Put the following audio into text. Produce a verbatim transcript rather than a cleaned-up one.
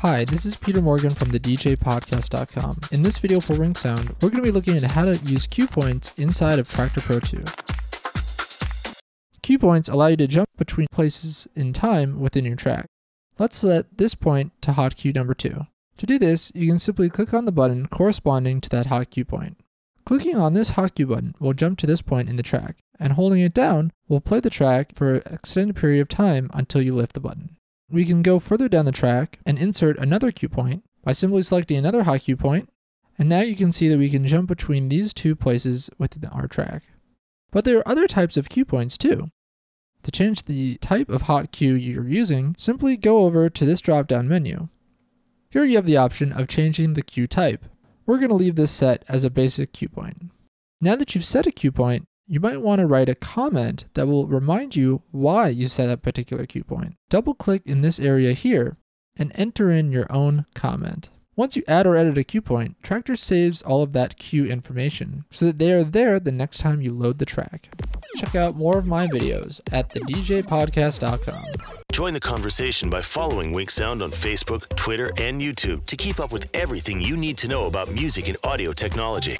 Hi, this is Peter Morgan from the d j podcast dot com. In this video for WinkSound, we're going to be looking at how to use cue points inside of Traktor Pro two. Cue points allow you to jump between places in time within your track. Let's set this point to hot cue number two. To do this, you can simply click on the button corresponding to that hot cue point. Clicking on this hot cue button will jump to this point in the track, and holding it down will play the track for an extended period of time until you lift the button. We can go further down the track and insert another cue point by simply selecting another hot cue point, and now you can see that we can jump between these two places within our track. But there are other types of cue points too. To change the type of hot cue you're using, simply go over to this drop-down menu. Here you have the option of changing the cue type. We're going to leave this set as a basic cue point. Now that you've set a cue point, you might want to write a comment that will remind you why you set a particular cue point. Double click in this area here and enter in your own comment. Once you add or edit a cue point, Traktor saves all of that cue information so that they are there the next time you load the track. Check out more of my videos at the d j podcast dot com. Join the conversation by following WinkSound on Facebook, Twitter, and YouTube to keep up with everything you need to know about music and audio technology.